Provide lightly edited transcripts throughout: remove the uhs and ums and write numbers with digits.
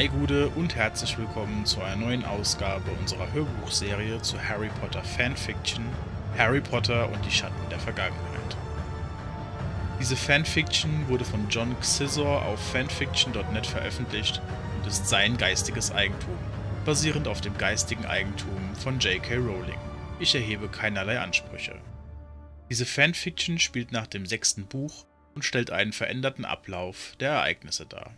Hi Gude und herzlich willkommen zu einer neuen Ausgabe unserer Hörbuchserie zu Harry Potter Fanfiction, Harry Potter und die Schatten der Vergangenheit. Diese Fanfiction wurde von John Xizor auf fanfiction.net veröffentlicht und ist sein geistiges Eigentum, basierend auf dem geistigen Eigentum von J.K. Rowling. Ich erhebe keinerlei Ansprüche. Diese Fanfiction spielt nach dem 6. Buch und stellt einen veränderten Ablauf der Ereignisse dar.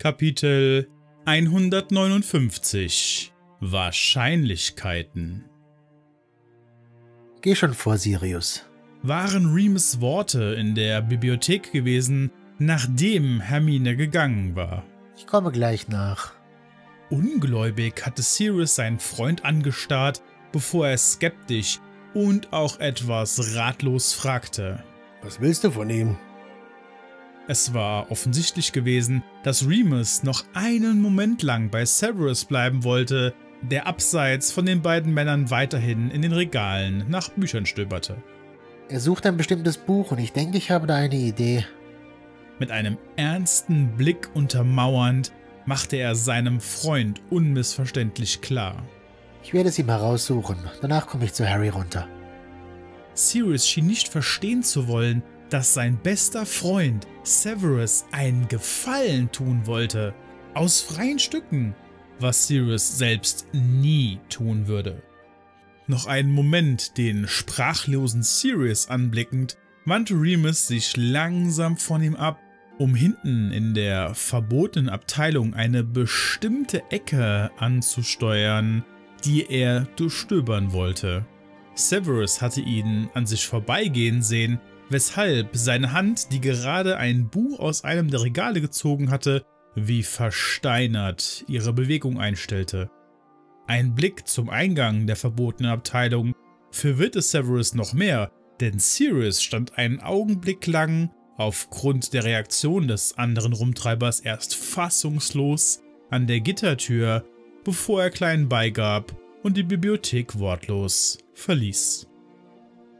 Kapitel 159 – Wahrscheinlichkeiten. Geh schon vor, Sirius. Waren Remus' Worte in der Bibliothek gewesen, nachdem Hermine gegangen war? Ich komme gleich nach. Ungläubig hatte Sirius seinen Freund angestarrt, bevor er skeptisch und auch etwas ratlos fragte. Was willst du von ihm? Es war offensichtlich gewesen, dass Remus noch einen Moment lang bei Severus bleiben wollte, der abseits von den beiden Männern weiterhin in den Regalen nach Büchern stöberte. Er sucht ein bestimmtes Buch und ich denke, ich habe da eine Idee. Mit einem ernsten Blick untermauernd machte er seinem Freund unmissverständlich klar: Ich werde es ihm heraussuchen, danach komme ich zu Harry runter. Sirius schien nicht verstehen zu wollen, dass sein bester Freund Severus einen Gefallen tun wollte, aus freien Stücken, was Sirius selbst nie tun würde. Noch einen Moment den sprachlosen Sirius anblickend, wandte Remus sich langsam von ihm ab, um hinten in der verbotenen Abteilung eine bestimmte Ecke anzusteuern, die er durchstöbern wollte. Severus hatte ihn an sich vorbeigehen sehen, weshalb seine Hand, die gerade ein Buch aus einem der Regale gezogen hatte, wie versteinert ihre Bewegung einstellte. Ein Blick zum Eingang der verbotenen Abteilung verwirrte Severus noch mehr, denn Sirius stand einen Augenblick lang, aufgrund der Reaktion des anderen Rumtreibers erst fassungslos, an der Gittertür, bevor er klein beigab und die Bibliothek wortlos verließ.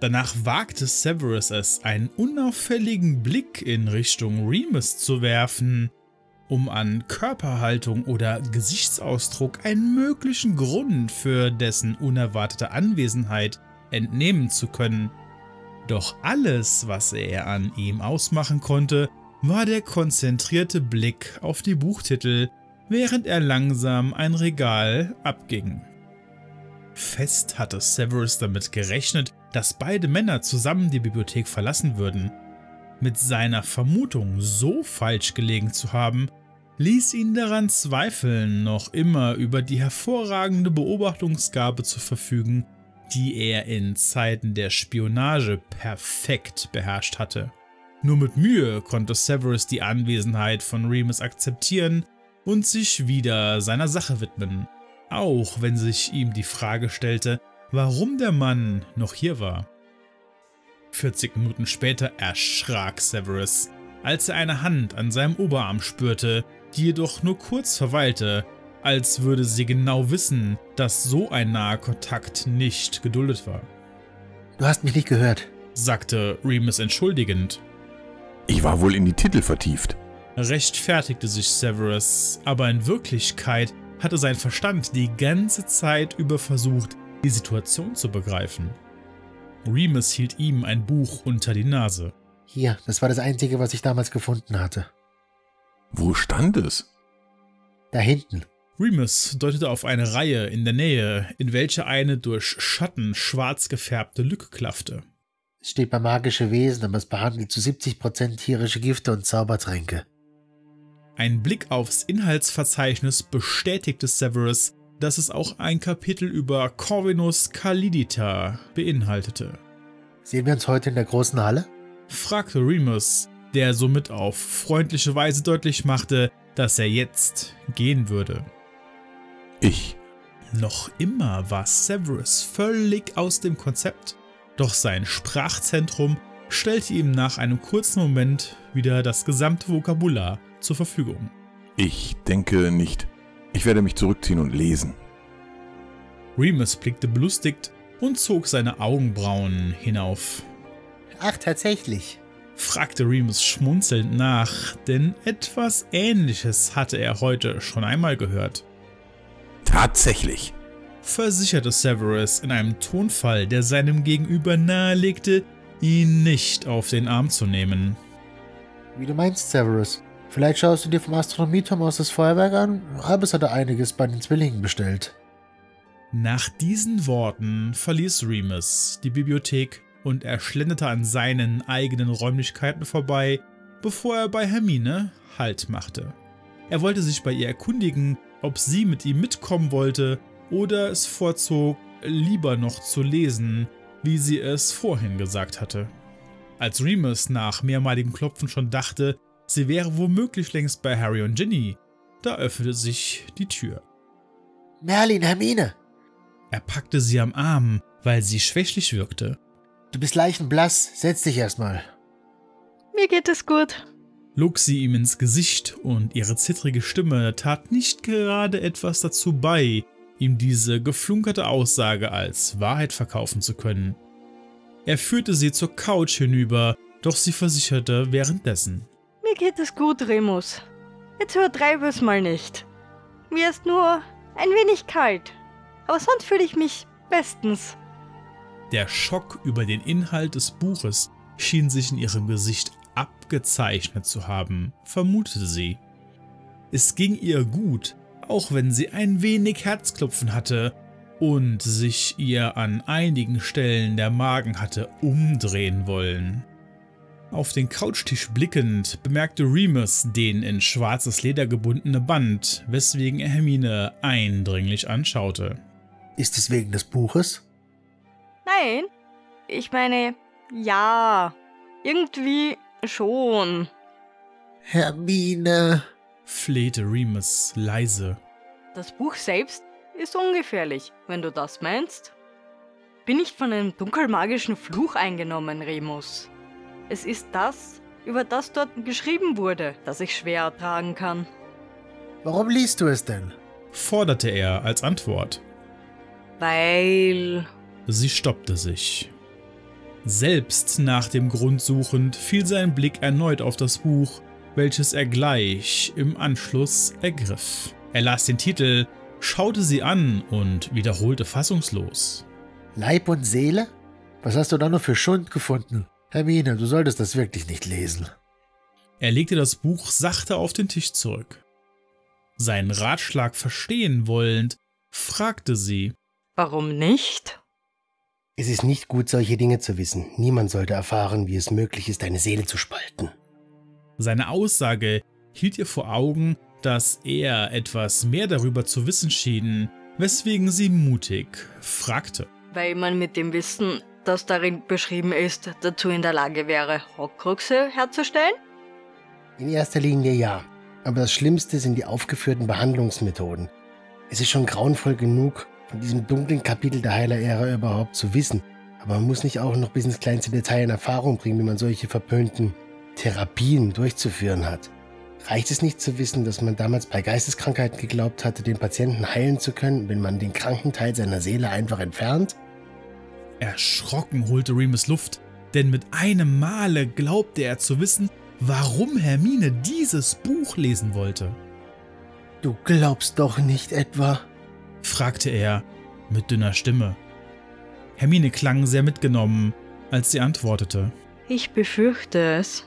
Danach wagte Severus es, einen unauffälligen Blick in Richtung Remus zu werfen, um an Körperhaltung oder Gesichtsausdruck einen möglichen Grund für dessen unerwartete Anwesenheit entnehmen zu können. Doch alles, was er an ihm ausmachen konnte, war der konzentrierte Blick auf die Buchtitel, während er langsam ein Regal abging. Fest hatte Severus damit gerechnet, dass beide Männer zusammen die Bibliothek verlassen würden. Mit seiner Vermutung, so falsch gelegen zu haben, ließ ihn daran zweifeln, noch immer über die hervorragende Beobachtungsgabe zu verfügen, die er in Zeiten der Spionage perfekt beherrscht hatte. Nur mit Mühe konnte Severus die Anwesenheit von Remus akzeptieren und sich wieder seiner Sache widmen, auch wenn sich ihm die Frage stellte, warum der Mann noch hier war. 40 Minuten später erschrak Severus, als er eine Hand an seinem Oberarm spürte, die jedoch nur kurz verweilte, als würde sie genau wissen, dass so ein naher Kontakt nicht geduldet war. Du hast mich nicht gehört, sagte Remus entschuldigend. Ich war wohl in die Titel vertieft, rechtfertigte sich Severus, aber in Wirklichkeit hatte sein Verstand die ganze Zeit über versucht, die Situation zu begreifen. Remus hielt ihm ein Buch unter die Nase. Hier, das war das Einzige, was ich damals gefunden hatte. Wo stand es? Da hinten. Remus deutete auf eine Reihe in der Nähe, in welche eine durch Schatten schwarz gefärbte Lücke klaffte. Es steht bei magische Wesen, aber es behandelt zu 70% tierische Gifte und Zaubertränke. Ein Blick aufs Inhaltsverzeichnis bestätigte Severus, dass es auch ein Kapitel über Corvinus Caliditas beinhaltete. Sehen wir uns heute in der großen Halle? Fragte Remus, der somit auf freundliche Weise deutlich machte, dass er jetzt gehen würde. Ich. Noch immer war Severus völlig aus dem Konzept, doch sein Sprachzentrum stellte ihm nach einem kurzen Moment wieder das gesamte Vokabular zur Verfügung. Ich denke nicht. Ich werde mich zurückziehen und lesen. Remus blickte belustigt und zog seine Augenbrauen hinauf. Ach, tatsächlich, fragte Remus schmunzelnd nach, denn etwas Ähnliches hatte er heute schon einmal gehört. Tatsächlich, versicherte Severus in einem Tonfall, der seinem Gegenüber nahelegte, ihn nicht auf den Arm zu nehmen. Wie du meinst, Severus. Vielleicht schaust du dir vom Astronomieturm aus das Feuerwerk an? Albus hatte einiges bei den Zwillingen bestellt. Nach diesen Worten verließ Remus die Bibliothek und er schlenderte an seinen eigenen Räumlichkeiten vorbei, bevor er bei Hermine Halt machte. Er wollte sich bei ihr erkundigen, ob sie mit ihm mitkommen wollte oder es vorzog, lieber noch zu lesen, wie sie es vorhin gesagt hatte. Als Remus nach mehrmaligem Klopfen schon dachte, sie wäre womöglich längst bei Harry und Ginny, da öffnete sich die Tür. Merlin, Hermine! Er packte sie am Arm, weil sie schwächlich wirkte. Du bist leichenblass, setz dich erstmal. Mir geht es gut, log sie ihm ins Gesicht, und ihre zittrige Stimme tat nicht gerade etwas dazu bei, ihm diese geflunkerte Aussage als Wahrheit verkaufen zu können. Er führte sie zur Couch hinüber, doch sie versicherte währenddessen. Mir geht es gut, Remus. Jetzt übertreibe es mal nicht. Mir ist nur ein wenig kalt, aber sonst fühle ich mich bestens. Der Schock über den Inhalt des Buches schien sich in ihrem Gesicht abgezeichnet zu haben, vermutete sie. Es ging ihr gut, auch wenn sie ein wenig Herzklopfen hatte und sich ihr an einigen Stellen der Magen hatte umdrehen wollen. Auf den Couchtisch blickend bemerkte Remus den in schwarzes Leder gebundene Band, weswegen er Hermine eindringlich anschaute. Ist es wegen des Buches? Nein, ich meine, ja, irgendwie schon. Hermine, flehte Remus leise. Das Buch selbst ist ungefährlich, wenn du das meinst. Bin nicht von einem dunkelmagischen Fluch eingenommen, Remus. Es ist das, über das dort geschrieben wurde, das ich schwer ertragen kann. Warum liest du es denn? Forderte er als Antwort. Weil... Sie stoppte sich. Selbst nach dem Grund suchend, fiel sein Blick erneut auf das Buch, welches er gleich im Anschluss ergriff. Er las den Titel, schaute sie an und wiederholte fassungslos. Leib und Seele? Was hast du da nur für Schund gefunden? Hermine, du solltest das wirklich nicht lesen. Er legte das Buch sachte auf den Tisch zurück. Seinen Ratschlag verstehen wollend, fragte sie. Warum nicht? Es ist nicht gut, solche Dinge zu wissen. Niemand sollte erfahren, wie es möglich ist, eine Seele zu spalten. Seine Aussage hielt ihr vor Augen, dass er etwas mehr darüber zu wissen schien, weswegen sie mutig fragte. Weil man mit dem Wissen, das darin beschrieben ist, dazu in der Lage wäre, Horcruxe herzustellen? In erster Linie ja, aber das Schlimmste sind die aufgeführten Behandlungsmethoden. Es ist schon grauenvoll genug, von diesem dunklen Kapitel der Heiler-Ära überhaupt zu wissen, aber man muss nicht auch noch bis ins kleinste Detail in Erfahrung bringen, wie man solche verpönten Therapien durchzuführen hat. Reicht es nicht zu wissen, dass man damals bei Geisteskrankheiten geglaubt hatte, den Patienten heilen zu können, wenn man den kranken Teil seiner Seele einfach entfernt? Erschrocken holte Remus Luft, denn mit einem Male glaubte er zu wissen, warum Hermine dieses Buch lesen wollte. Du glaubst doch nicht etwa? Fragte er mit dünner Stimme. Hermine klang sehr mitgenommen, als sie antwortete. Ich befürchte es.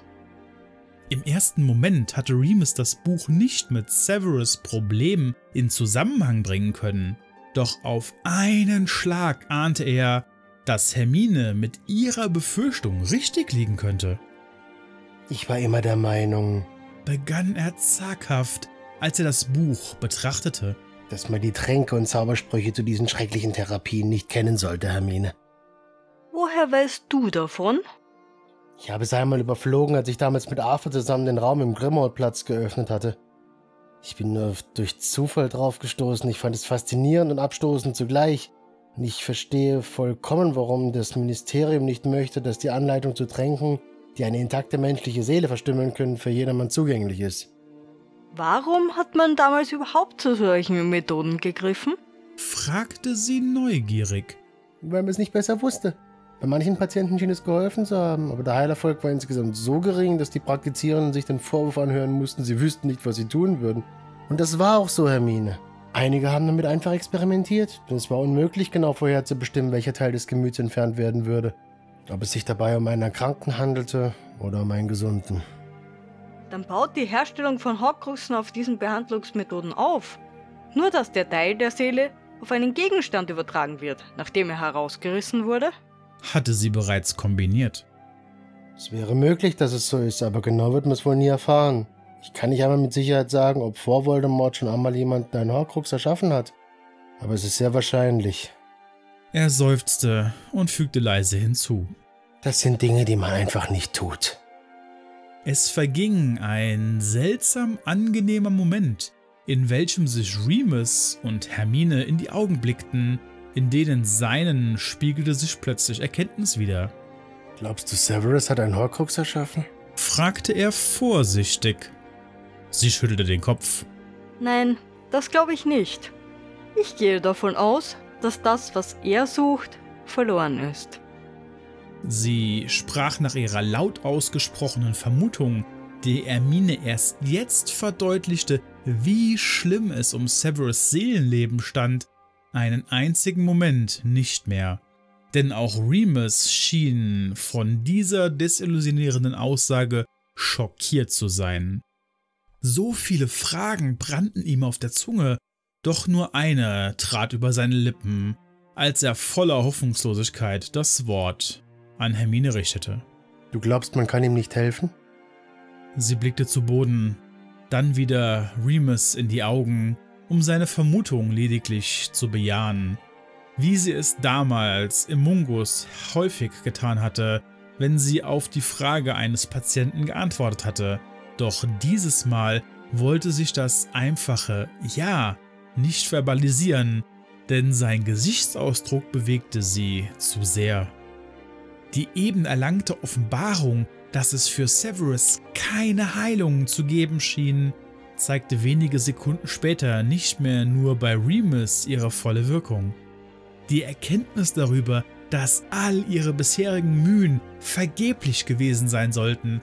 Im ersten Moment hatte Remus das Buch nicht mit Severus' Problem in Zusammenhang bringen können, doch auf einen Schlag ahnte er, dass Hermine mit ihrer Befürchtung richtig liegen könnte. Ich war immer der Meinung, begann er zaghaft, als er das Buch betrachtete, dass man die Tränke und Zaubersprüche zu diesen schrecklichen Therapien nicht kennen sollte, Hermine. Woher weißt du davon? Ich habe es einmal überflogen, als ich damals mit Arthur zusammen den Raum im Grimmauldplatz geöffnet hatte. Ich bin nur durch Zufall draufgestoßen. Ich fand es faszinierend und abstoßend zugleich. Und ich verstehe vollkommen, warum das Ministerium nicht möchte, dass die Anleitung zu Tränken, die eine intakte menschliche Seele verstümmeln können, für jedermann zugänglich ist. Warum hat man damals überhaupt zu solchen Methoden gegriffen? Fragte sie neugierig. Weil man es nicht besser wusste. Bei manchen Patienten schien es geholfen zu haben, aber der Heilerfolg war insgesamt so gering, dass die Praktizierenden sich den Vorwurf anhören mussten, sie wüssten nicht, was sie tun würden. Und das war auch so, Hermine. Einige haben damit einfach experimentiert, denn es war unmöglich, genau vorher zu bestimmen, welcher Teil des Gemüts entfernt werden würde. Ob es sich dabei um einen Erkrankten handelte oder um einen Gesunden. Dann baut die Herstellung von Horcruxen auf diesen Behandlungsmethoden auf. Nur, dass der Teil der Seele auf einen Gegenstand übertragen wird, nachdem er herausgerissen wurde. Hatte sie bereits kombiniert. Es wäre möglich, dass es so ist, aber genau wird man es wohl nie erfahren. Ich kann nicht einmal mit Sicherheit sagen, ob vor Voldemort schon einmal jemand einen Horcrux erschaffen hat, aber es ist sehr wahrscheinlich. Er seufzte und fügte leise hinzu. Das sind Dinge, die man einfach nicht tut. Es verging ein seltsam angenehmer Moment, in welchem sich Remus und Hermine in die Augen blickten, in denen seinen spiegelte sich plötzlich Erkenntnis wider. Glaubst du, Severus hat einen Horcrux erschaffen? Fragte er vorsichtig. Sie schüttelte den Kopf. Nein, das glaube ich nicht. Ich gehe davon aus, dass das, was er sucht, verloren ist. Sie sprach nach ihrer laut ausgesprochenen Vermutung, die Hermine erst jetzt verdeutlichte, wie schlimm es um Severus' Seelenleben stand, einen einzigen Moment nicht mehr. Denn auch Remus schien von dieser desillusionierenden Aussage schockiert zu sein. So viele Fragen brannten ihm auf der Zunge, doch nur eine trat über seine Lippen, als er voller Hoffnungslosigkeit das Wort an Hermine richtete. Du glaubst, man kann ihm nicht helfen? Sie blickte zu Boden, dann wieder Remus in die Augen, um seine Vermutung lediglich zu bejahen, wie sie es damals im Mungus häufig getan hatte, wenn sie auf die Frage eines Patienten geantwortet hatte. Doch dieses Mal wollte sich das einfache Ja nicht verbalisieren, denn sein Gesichtsausdruck bewegte sie zu sehr. Die eben erlangte Offenbarung, dass es für Severus keine Heilung zu geben schien, zeigte wenige Sekunden später nicht mehr nur bei Remus ihre volle Wirkung. Die Erkenntnis darüber, dass all ihre bisherigen Mühen vergeblich gewesen sein sollten,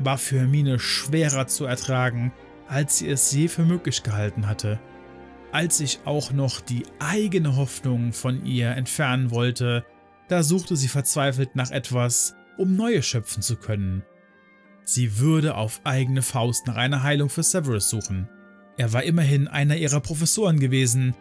war für Hermine schwerer zu ertragen, als sie es je für möglich gehalten hatte. Als ich auch noch die eigene Hoffnung von ihr entfernen wollte, da suchte sie verzweifelt nach etwas, um neue schöpfen zu können. Sie würde auf eigene Faust nach einer Heilung für Severus suchen. Er war immerhin einer ihrer Professoren gewesen,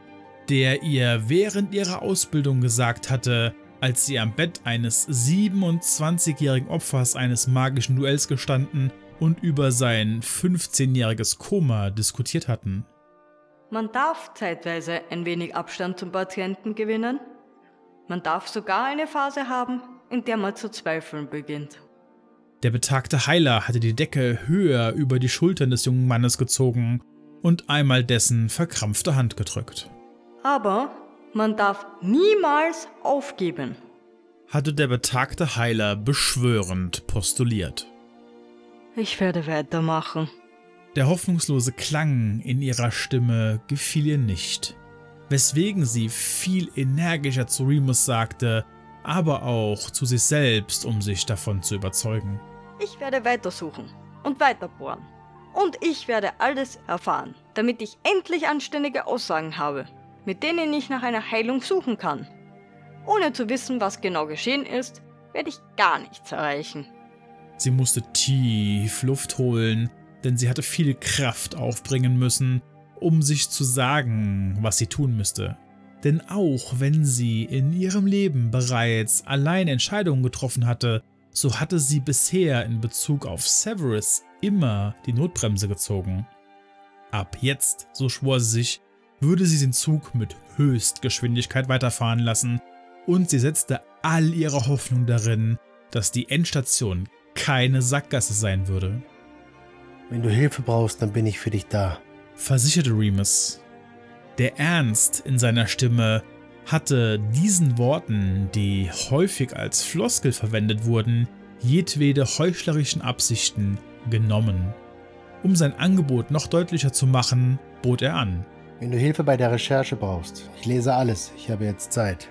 der ihr während ihrer Ausbildung gesagt hatte, als sie am Bett eines 27-jährigen Opfers eines magischen Duells gestanden und über sein 15-jähriges Koma diskutiert hatten. Man darf zeitweise ein wenig Abstand zum Patienten gewinnen. Man darf sogar eine Phase haben, in der man zu zweifeln beginnt. Der betagte Heiler hatte die Decke höher über die Schultern des jungen Mannes gezogen und einmal dessen verkrampfte Hand gedrückt. Aber man darf niemals aufgeben, hatte der betagte Heiler beschwörend postuliert. Ich werde weitermachen. Der hoffnungslose Klang in ihrer Stimme gefiel ihr nicht, weswegen sie viel energischer zu Remus sagte, aber auch zu sich selbst, um sich davon zu überzeugen. Ich werde weitersuchen und weiterbohren. Und ich werde alles erfahren, damit ich endlich anständige Aussagen habe, mit denen ich nach einer Heilung suchen kann. Ohne zu wissen, was genau geschehen ist, werde ich gar nichts erreichen. Sie musste tief Luft holen, denn sie hatte viel Kraft aufbringen müssen, um sich zu sagen, was sie tun müsste. Denn auch wenn sie in ihrem Leben bereits allein Entscheidungen getroffen hatte, so hatte sie bisher in Bezug auf Severus immer die Notbremse gezogen. Ab jetzt, so schwor sie sich, würde sie den Zug mit Höchstgeschwindigkeit weiterfahren lassen, und sie setzte all ihre Hoffnung darin, dass die Endstation keine Sackgasse sein würde. Wenn du Hilfe brauchst, dann bin ich für dich da, versicherte Remus. Der Ernst in seiner Stimme hatte diesen Worten, die häufig als Floskel verwendet wurden, jedwede heuchlerischen Absichten genommen. Um sein Angebot noch deutlicher zu machen, bot er an. Wenn du Hilfe bei der Recherche brauchst, ich lese alles, ich habe jetzt Zeit.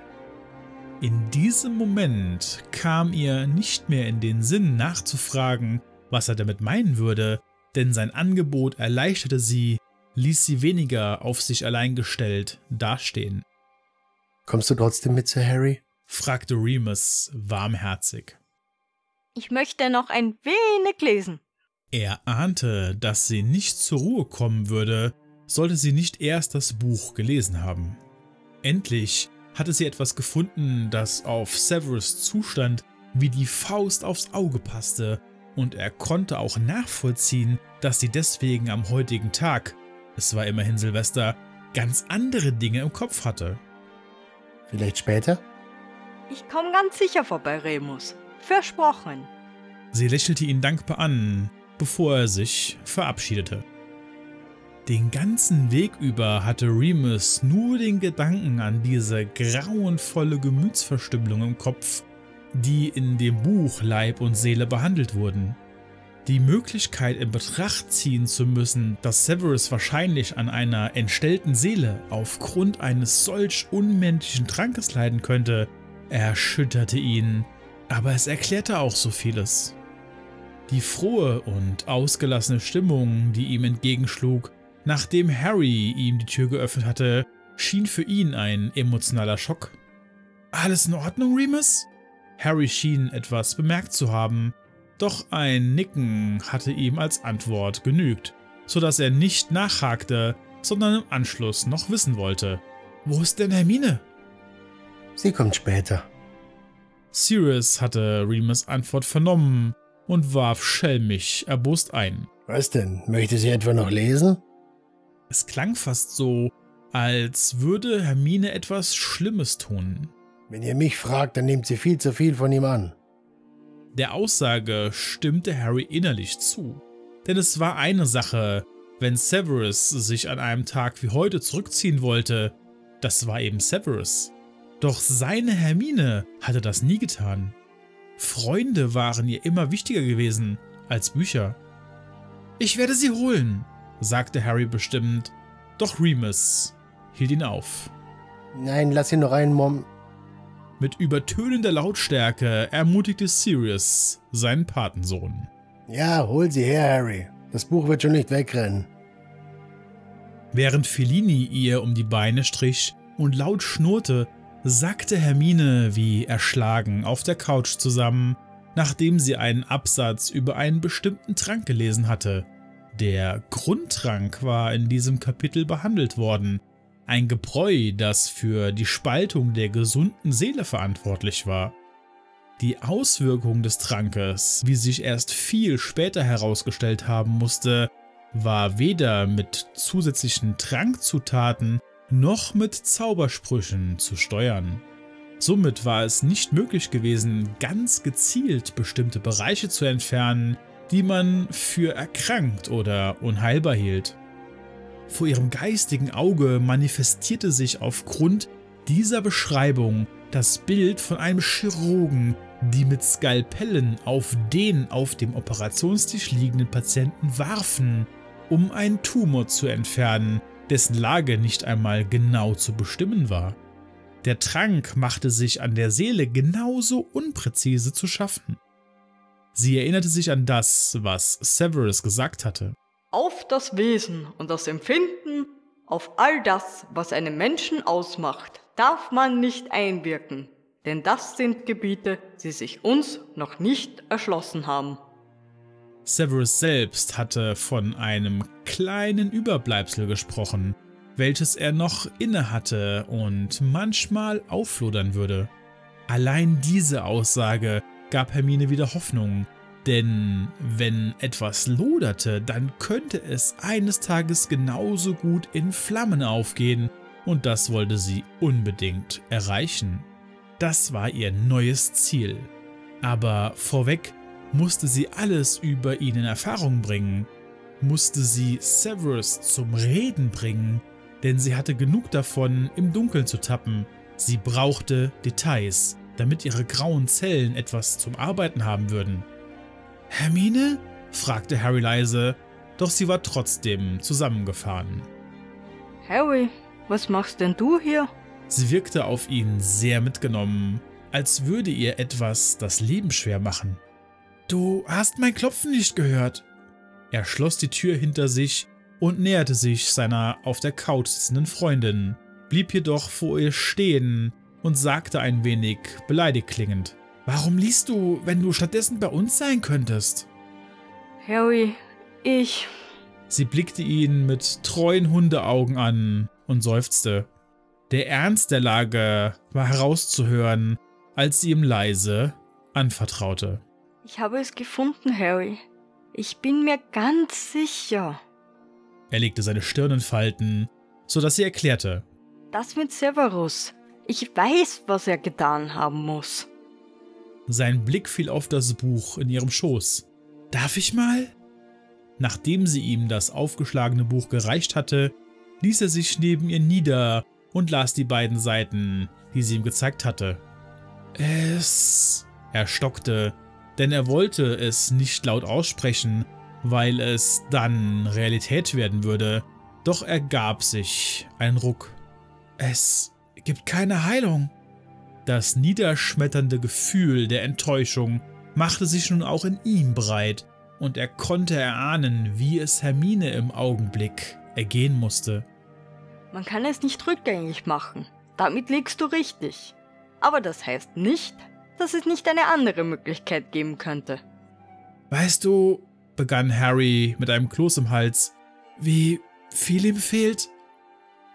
In diesem Moment kam ihr nicht mehr in den Sinn, nachzufragen, was er damit meinen würde, denn sein Angebot erleichterte sie, ließ sie weniger auf sich allein gestellt dastehen. »Kommst du trotzdem mit zu Harry?« fragte Remus warmherzig. »Ich möchte noch ein wenig lesen.« Er ahnte, dass sie nicht zur Ruhe kommen würde, sollte sie nicht erst das Buch gelesen haben. Endlich hatte sie etwas gefunden, das auf Severus' Zustand wie die Faust aufs Auge passte, und er konnte auch nachvollziehen, dass sie deswegen am heutigen Tag, es war immerhin Silvester, ganz andere Dinge im Kopf hatte. »Vielleicht später?« »Ich komme ganz sicher vorbei, Remus. Versprochen.« Sie lächelte ihn dankbar an, bevor er sich verabschiedete. Den ganzen Weg über hatte Remus nur den Gedanken an diese grauenvolle Gemütsverstümmelung im Kopf, die in dem Buch Leib und Seele behandelt wurden. Die Möglichkeit, in Betracht ziehen zu müssen, dass Severus wahrscheinlich an einer entstellten Seele aufgrund eines solch unmenschlichen Trankes leiden könnte, erschütterte ihn, aber es erklärte auch so vieles. Die frohe und ausgelassene Stimmung, die ihm entgegenschlug, nachdem Harry ihm die Tür geöffnet hatte, schien für ihn ein emotionaler Schock. »Alles in Ordnung, Remus?« Harry schien etwas bemerkt zu haben, doch ein Nicken hatte ihm als Antwort genügt, sodass er nicht nachhakte, sondern im Anschluss noch wissen wollte. »Wo ist denn Hermine?« »Sie kommt später.« Sirius hatte Remus' Antwort vernommen und warf schelmisch erbost ein. »Was denn? Möchte sie etwa noch lesen?« Es klang fast so, als würde Hermine etwas Schlimmes tun. »Wenn ihr mich fragt, dann nimmt sie viel zu viel von ihm an.« Der Aussage stimmte Harry innerlich zu. Denn es war eine Sache, wenn Severus sich an einem Tag wie heute zurückziehen wollte, das war eben Severus. Doch seine Hermine hatte das nie getan. Freunde waren ihr immer wichtiger gewesen als Bücher. »Ich werde sie holen«, sagte Harry bestimmt, doch Remus hielt ihn auf. »Nein, lass ihn noch einen Moment.« Mit übertönender Lautstärke ermutigte Sirius seinen Patensohn. »Ja, hol sie her, Harry. Das Buch wird schon nicht wegrennen.« Während Fellini ihr um die Beine strich und laut schnurrte, sackte Hermine wie erschlagen auf der Couch zusammen, nachdem sie einen Absatz über einen bestimmten Trank gelesen hatte. Der Grundtrank war in diesem Kapitel behandelt worden, ein Gebräu, das für die Spaltung der gesunden Seele verantwortlich war. Die Auswirkung des Trankes, wie sich erst viel später herausgestellt haben musste, war weder mit zusätzlichen Trankzutaten noch mit Zaubersprüchen zu steuern. Somit war es nicht möglich gewesen, ganz gezielt bestimmte Bereiche zu entfernen, die man für erkrankt oder unheilbar hielt. Vor ihrem geistigen Auge manifestierte sich aufgrund dieser Beschreibung das Bild von einem Chirurgen, die mit Skalpellen auf den auf dem Operationstisch liegenden Patienten warfen, um einen Tumor zu entfernen, dessen Lage nicht einmal genau zu bestimmen war. Der Trank machte sich an der Seele genauso unpräzise zu schaffen. Sie erinnerte sich an das, was Severus gesagt hatte. »Auf das Wesen und das Empfinden, auf all das, was einen Menschen ausmacht, darf man nicht einwirken, denn das sind Gebiete, die sich uns noch nicht erschlossen haben.« Severus selbst hatte von einem kleinen Überbleibsel gesprochen, welches er noch inne hatte und manchmal aufflodern würde. Allein diese Aussage gab Hermine wieder Hoffnung, denn wenn etwas loderte, dann könnte es eines Tages genauso gut in Flammen aufgehen, und das wollte sie unbedingt erreichen. Das war ihr neues Ziel. Aber vorweg musste sie alles über ihn in Erfahrung bringen, musste sie Severus zum Reden bringen, denn sie hatte genug davon, im Dunkeln zu tappen. Sie brauchte Details, damit ihre grauen Zellen etwas zum Arbeiten haben würden. »Hermine?« fragte Harry leise, doch sie war trotzdem zusammengefahren. »Harry, was machst denn du hier?« Sie wirkte auf ihn sehr mitgenommen als würde ihr etwas das Leben schwer machen. »Du hast mein Klopfen nicht gehört!« Er schloss die Tür hinter sich und näherte sich seiner auf der Couch sitzenden Freundin, blieb jedoch vor ihr stehen und sagte ein wenig beleidigt klingend: »Warum liest du, wenn du stattdessen bei uns sein könntest?« »Harry, ich...« Sie blickte ihn mit treuen Hundeaugen an und seufzte. Der Ernst der Lage war herauszuhören, als sie ihm leise anvertraute: »Ich habe es gefunden, Harry. Ich bin mir ganz sicher.« Er legte seine Stirn in Falten, sodass sie erklärte: »Das mit Severus. Ich weiß, was er getan haben muss.« Sein Blick fiel auf das Buch in ihrem Schoß. »Darf ich mal?« Nachdem sie ihm das aufgeschlagene Buch gereicht hatte, ließ er sich neben ihr nieder und las die beiden Seiten, die sie ihm gezeigt hatte. Er stockte, denn er wollte es nicht laut aussprechen, weil es dann Realität werden würde, doch ergab sich ein Ruck. »Es gibt keine Heilung.« Das niederschmetternde Gefühl der Enttäuschung machte sich nun auch in ihm breit, und er konnte erahnen, wie es Hermine im Augenblick ergehen musste. »Man kann es nicht rückgängig machen, damit liegst du richtig. Aber das heißt nicht, dass es nicht eine andere Möglichkeit geben könnte.« »Weißt du«, begann Harry mit einem Kloß im Hals, »wie viel ihm fehlt?«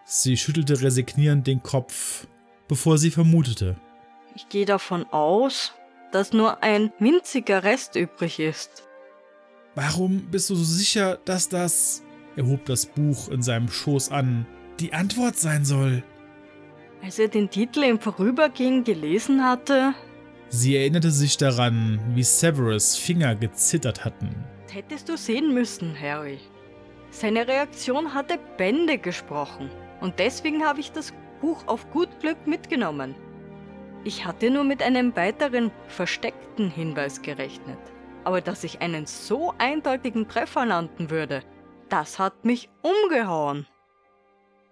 Sie schüttelte resignierend den Kopf, bevor sie vermutete: »Ich gehe davon aus, dass nur ein winziger Rest übrig ist.« »Warum bist du so sicher, dass das«, er hob das Buch in seinem Schoß an, »die Antwort sein soll?« »Als er den Titel im Vorübergehen gelesen hatte...« Sie erinnerte sich daran, wie Severus' Finger gezittert hatten. »Das hättest du sehen müssen, Harry. Seine Reaktion hatte Bände gesprochen und deswegen habe ich das Buch auf gut Glück mitgenommen. Ich hatte nur mit einem weiteren versteckten Hinweis gerechnet. Aber dass ich einen so eindeutigen Treffer landen würde, das hat mich umgehauen.«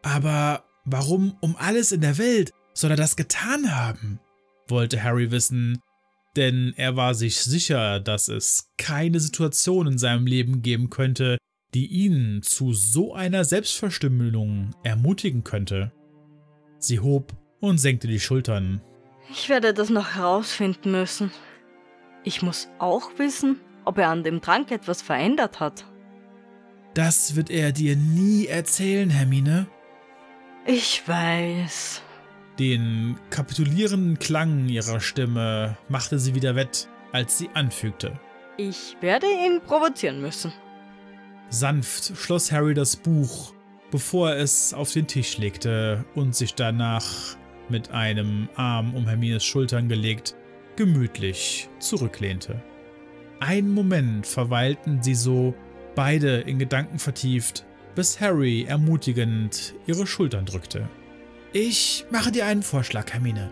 »Aber warum um alles in der Welt soll er das getan haben?« wollte Harry wissen, denn er war sich sicher, dass es keine Situation in seinem Leben geben könnte, die ihn zu so einer Selbstverstümmelung ermutigen könnte. Sie hob und senkte die Schultern. »Ich werde das noch herausfinden müssen. Ich muss auch wissen, ob er an dem Trank etwas verändert hat.« »Das wird er dir nie erzählen, Hermine.« »Ich weiß.« Den kapitulierenden Klang ihrer Stimme machte sie wieder wett, als sie anfügte: »Ich werde ihn provozieren müssen.« Sanft schloss Harry das Buch, bevor er es auf den Tisch legte und sich danach, mit einem Arm um Hermines Schultern gelegt, gemütlich zurücklehnte. Einen Moment verweilten sie so, beide in Gedanken vertieft, bis Harry ermutigend ihre Schultern drückte. »Ich mache dir einen Vorschlag, Hermine.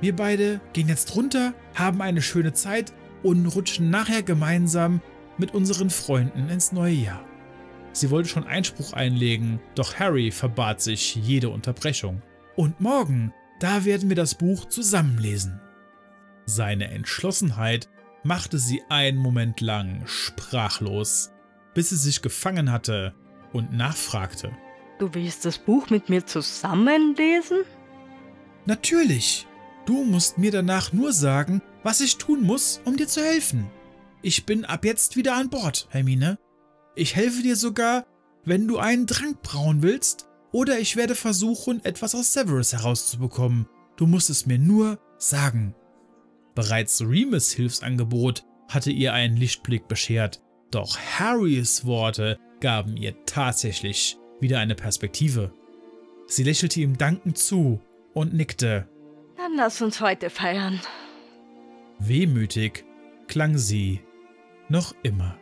Wir beide gehen jetzt runter, haben eine schöne Zeit und rutschen nachher gemeinsam mit unseren Freunden ins neue Jahr.« Sie wollte schon Einspruch einlegen, doch Harry verbat sich jede Unterbrechung. »Und morgen, da werden wir das Buch zusammenlesen.« Seine Entschlossenheit machte sie einen Moment lang sprachlos, bis sie sich gefangen hatte und nachfragte: »Du willst das Buch mit mir zusammenlesen?« »Natürlich. Du musst mir danach nur sagen, was ich tun muss, um dir zu helfen. Ich bin ab jetzt wieder an Bord, Hermine. Ich helfe dir sogar, wenn du einen Trank brauen willst, oder ich werde versuchen, etwas aus Severus herauszubekommen. Du musst es mir nur sagen.« Bereits Remus' Hilfsangebot hatte ihr einen Lichtblick beschert, doch Harrys Worte gaben ihr tatsächlich wieder eine Perspektive. Sie lächelte ihm dankend zu und nickte. »Dann lass uns heute feiern.« Wehmütig klang sie noch immer.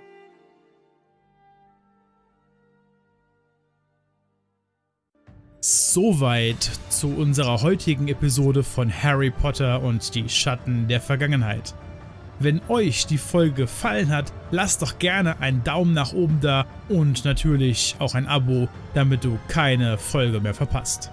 Soweit zu unserer heutigen Episode von Harry Potter und die Schatten der Vergangenheit. Wenn euch die Folge gefallen hat, lasst doch gerne einen Daumen nach oben da und natürlich auch ein Abo, damit du keine Folge mehr verpasst.